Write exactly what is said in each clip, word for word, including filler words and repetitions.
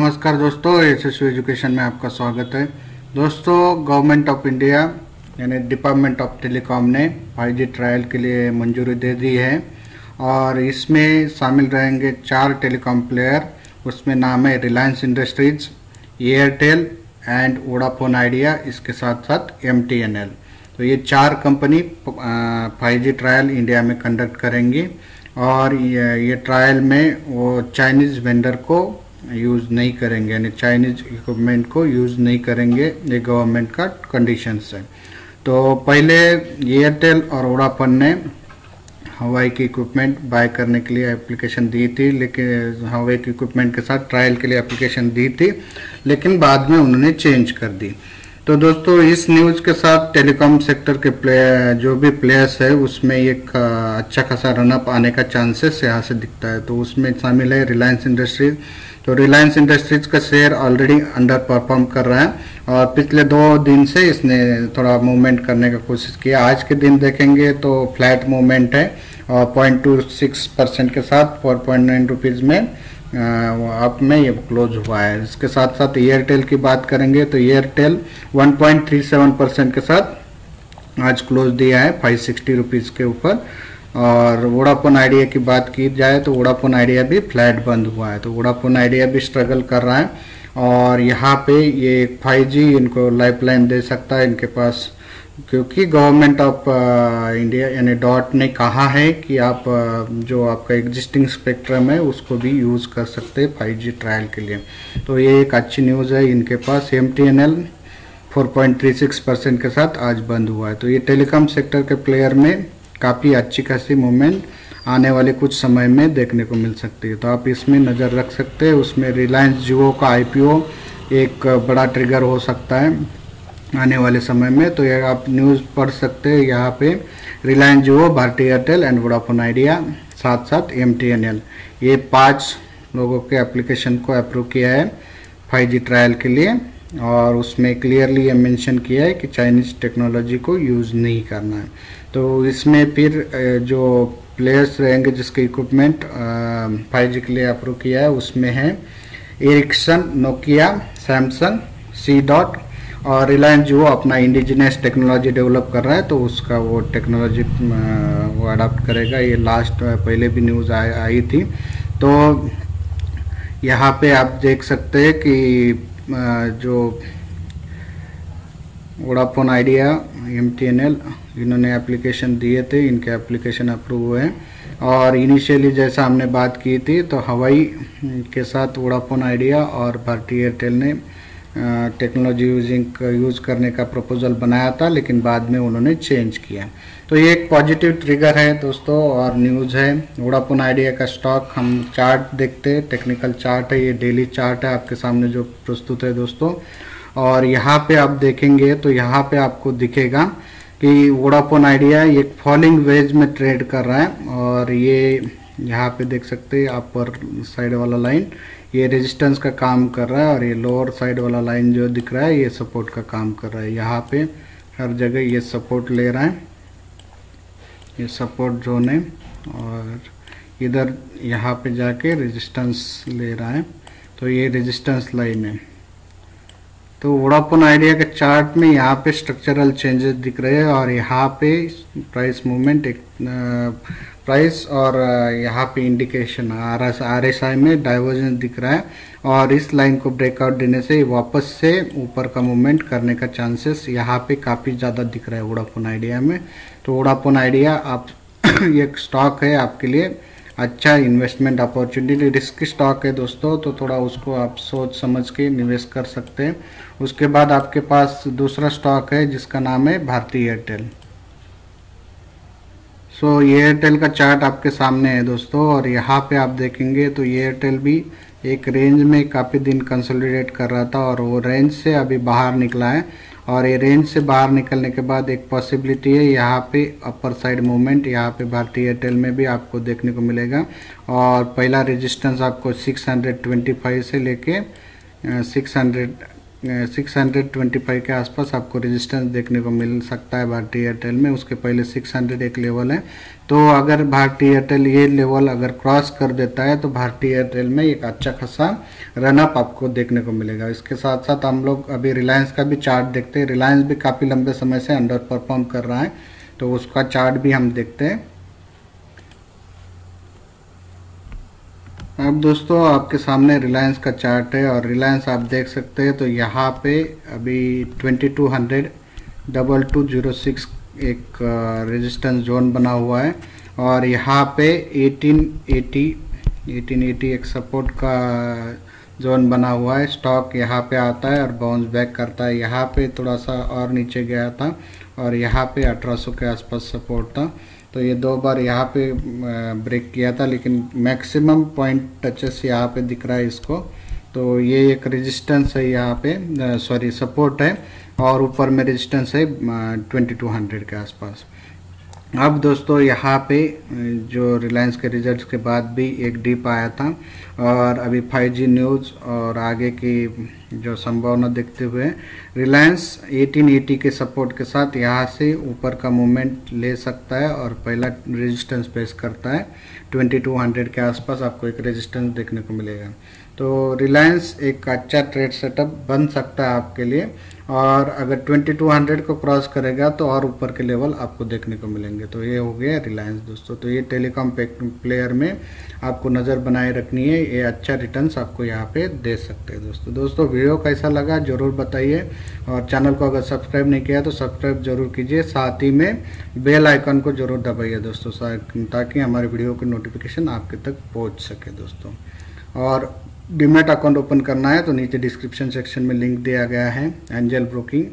नमस्कार दोस्तों, यशस्वी एजुकेशन में आपका स्वागत है। दोस्तों, गवर्नमेंट ऑफ इंडिया यानी डिपार्टमेंट ऑफ टेलीकॉम ने फाइव जी ट्रायल के लिए मंजूरी दे दी है और इसमें शामिल रहेंगे चार टेलीकॉम प्लेयर। उसमें नाम है Reliance Industries, Airtel and Vodafone Idea, इसके साथ साथ एम टी एन एल। तो ये चार company five G trial India में कंडक्ट करेंगी और ये, ये ट्रायल में वो चाइनीज़ वेंडर को यूज़ नहीं करेंगे यानी चाइनीज़ इक्विपमेंट को यूज़ नहीं करेंगे। ये गवर्नमेंट का कंडीशंस है। तो पहले एयरटेल और वोडाफोन ने हवाई की इक्विपमेंट बाय करने के लिए एप्लीकेशन दी थी, लेकिन हवाई की इक्विपमेंट के साथ ट्रायल के लिए एप्लीकेशन दी थी, लेकिन बाद में उन्होंने चेंज कर दी। तो दोस्तों, इस न्यूज़ के साथ टेलीकॉम सेक्टर के प्ले जो भी प्लेयर्स है उसमें एक अच्छा खासा रनअप आने का चांसेस यहाँ से दिखता है। तो उसमें शामिल है रिलायंस इंडस्ट्रीज। तो रिलायंस इंडस्ट्रीज का शेयर ऑलरेडी अंडर परफॉर्म कर रहा है और पिछले दो दिन से इसने थोड़ा मूवमेंट करने का कोशिश किया। आज के दिन देखेंगे तो फ्लैट मूवमेंट है और पॉइंट टू सिक्स परसेंट के साथ फोर पॉइंट नाइन रुपीज़ में आप में ये क्लोज हुआ है। इसके साथ साथ एयरटेल की बात करेंगे तो Airtel one point three seven percent के साथ आज क्लोज दिया है फाइव सिक्सटी रुपीज़ के ऊपर। और वोडाफोन आइडिया की बात की जाए तो वोडाफोन आइडिया भी फ्लैट बंद हुआ है। तो वोडाफोन आइडिया भी स्ट्रगल कर रहा है और यहाँ पे ये फाइव जी इनको लाइफलाइन दे सकता है इनके पास, क्योंकि गवर्नमेंट ऑफ इंडिया यानी डॉट ने कहा है कि आप जो आपका एग्जिस्टिंग स्पेक्ट्रम है उसको भी यूज़ कर सकते हैं फाइव जी ट्रायल के लिए। तो ये एक अच्छी न्यूज़ है इनके पास। M T N L four point three six percent के साथ आज बंद हुआ है। तो ये टेलीकॉम सेक्टर के प्लेयर में काफ़ी अच्छी खासी मूवमेंट आने वाले कुछ समय में देखने को मिल सकती है। तो आप इसमें नज़र रख सकते हैं। उसमें रिलायंस जियो का आई पी ओ एक बड़ा ट्रिगर हो सकता है आने वाले समय में। तो ये आप न्यूज़ पढ़ सकते हैं। यहाँ पे Reliance Jio, Bharti Airtel and Vodafone Idea, साथ साथ एम टी एन एल, ये पाँच लोगों के एप्लीकेशन को अप्रूव किया है फाइव जी ट्रायल के लिए। और उसमें क्लियरली ये मेंशन किया है कि चाइनीज़ टेक्नोलॉजी को यूज़ नहीं करना है। तो इसमें फिर जो प्लेयर्स रहेंगे जिसके इक्विपमेंट फाइव जी के लिए अप्रूव किया है उसमें है Ericsson, Nokia, Samsung, C DOT और रिलायंस जियो अपना इंडिजिनियस टेक्नोलॉजी डेवलप कर रहा है तो उसका वो टेक्नोलॉजी वो अडाप्ट करेगा। ये लास्ट पहले भी न्यूज़ आई थी। तो यहाँ पे आप देख सकते हैं कि जो Vodafone Idea, M T N L, इन्होंने एप्लीकेशन दिए थे, इनके एप्लीकेशन अप्रूव हुए हैं। और इनिशियली जैसा हमने बात की थी तो हवाई के साथ वोडाफोन आइडिया और भारती एयरटेल ने टेक्नोलॉजी यूजिंग यूज़ करने का प्रपोजल बनाया था, लेकिन बाद में उन्होंने चेंज किया। तो ये एक पॉजिटिव ट्रिगर है दोस्तों और न्यूज़ है। वोडाफोन आइडिया का स्टॉक हम चार्ट देखते हैं, टेक्निकल चार्ट है, ये डेली चार्ट है आपके सामने जो प्रस्तुत है दोस्तों। और यहाँ पे आप देखेंगे तो यहाँ पे आपको दिखेगा कि वोडाफोन आइडिया एक फॉलिंग वेज में ट्रेड कर रहा है और ये यहाँ पे देख सकते हैं अपर साइड वाला लाइन ये रेजिस्टेंस का काम कर रहा है और ये लोअर साइड वाला लाइन जो दिख रहा है ये सपोर्ट का काम कर रहा है। यहाँ पे हर जगह ये सपोर्ट ले रहा है, ये सपोर्ट जोन है और इधर यहाँ पे जाके रेजिस्टेंस ले रहा है तो ये रेजिस्टेंस लाइन है। तो वोडाफोन आइडिया के चार्ट में यहाँ पे स्ट्रक्चरल चेंजेस दिख रहे हैं और यहाँ पे प्राइस मूवमेंट, एक प्राइस और यहाँ पे indication R S R S I में डाइवर्जेंस दिख रहा है और इस लाइन को ब्रेकआउट देने से वापस से ऊपर का मूवमेंट करने का चांसेस यहाँ पे काफ़ी ज़्यादा दिख रहा है वोडाफोन आइडिया में। तो वोडाफोन आइडिया आप एक स्टॉक है आपके लिए अच्छा इन्वेस्टमेंट अपॉर्चुनिटी, रिस्की स्टॉक है दोस्तों, तो थोड़ा उसको आप सोच समझ के निवेश कर सकते हैं। उसके बाद आपके पास दूसरा स्टॉक है जिसका नाम है भारती एयरटेल। सो एयरटेल का चार्ट आपके सामने है दोस्तों और यहाँ पे आप देखेंगे तो एयरटेल भी एक रेंज में काफ़ी दिन कंसोलिडेट कर रहा था और वो रेंज से अभी बाहर निकला है और ये रेंज से बाहर निकलने के बाद एक पॉसिबिलिटी है यहाँ पे अपर साइड मूवमेंट यहाँ पे भारती एयरटेल में भी आपको देखने को मिलेगा। और पहला रेजिस्टेंस आपको सिक्स हंड्रेड ट्वेंटी फाइव से लेके six hundred six hundred twenty five के आसपास आपको रेजिस्टेंस देखने को मिल सकता है भारतीय एयरटेल में। उसके पहले सिक्स हंड्रेड एक लेवल है, तो अगर भारतीय एयरटेल ये लेवल अगर क्रॉस कर देता है तो भारतीय एयरटेल में एक अच्छा खासा रनअप आपको देखने को मिलेगा। इसके साथ साथ हम लोग अभी रिलायंस का भी चार्ट देखते हैं। रिलायंस भी काफ़ी लंबे समय से अंडर परफॉर्म कर रहा है, तो उसका चार्ट भी हम देखते हैं। अब दोस्तों आपके सामने रिलायंस का चार्ट है और रिलायंस आप देख सकते हैं, तो यहाँ पे अभी twenty two hundred two two zero six एक रेजिस्टेंस जोन बना हुआ है और यहाँ पे एटीन एटी एक सपोर्ट का जोन बना हुआ है। स्टॉक यहाँ पे आता है और बाउंस बैक करता है। यहाँ पे थोड़ा सा और नीचे गया था और यहाँ पे अठारह सौ के आसपास सपोर्ट था, तो ये दो बार यहाँ पे ब्रेक किया था, लेकिन मैक्सिमम पॉइंट टचेस यहाँ पे दिख रहा है इसको। तो ये एक रेजिस्टेंस है यहाँ पे, सॉरी सपोर्ट है, और ऊपर में रेजिस्टेंस है ट्वेंटी टू हंड्रेड के आसपास। अब दोस्तों यहाँ पे जो रिलायंस के रिजल्ट्स के बाद भी एक डिप आया था और अभी फाइव जी न्यूज़ और आगे की जो संभावना देखते हुए रिलायंस एटीन एटी के सपोर्ट के साथ यहाँ से ऊपर का मूवमेंट ले सकता है और पहला रेजिस्टेंस पेश करता है ट्वेंटी टू हंड्रेड के आसपास आपको एक रेजिस्टेंस देखने को मिलेगा। तो रिलायंस एक अच्छा ट्रेड सेटअप बन सकता है आपके लिए, और अगर ट्वेंटी टू हंड्रेड को क्रॉस करेगा तो और ऊपर के लेवल आपको देखने को मिलेंगे। तो ये हो गया रिलायंस दोस्तों। तो ये टेलीकॉम प्लेयर में आपको नज़र बनाए रखनी है, ये अच्छा रिटर्न्स आपको यहाँ पे दे सकते हैं दोस्तों। दोस्तों वीडियो कैसा लगा ज़रूर बताइए, और चैनल को अगर सब्सक्राइब नहीं किया तो सब्सक्राइब जरूर कीजिए, साथ ही में बेल आइकन को जरूर दबाइए दोस्तों, ताकि हमारे वीडियो की नोटिफिकेशन आपके तक पहुँच सके दोस्तों। और डीमैट अकाउंट ओपन करना है तो नीचे डिस्क्रिप्शन सेक्शन में लिंक दिया गया है एंजल ब्रोकिंग,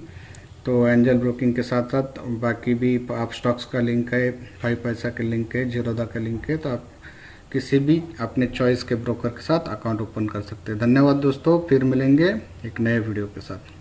तो एंजल ब्रोकिंग के साथ साथ बाकी भी आप स्टॉक्स का लिंक है, फाइव पैसा के लिंक है, जीरोधा का लिंक है, तो आप किसी भी अपने चॉइस के ब्रोकर के साथ अकाउंट ओपन कर सकते हैं। धन्यवाद दोस्तों, फिर मिलेंगे एक नए वीडियो के साथ।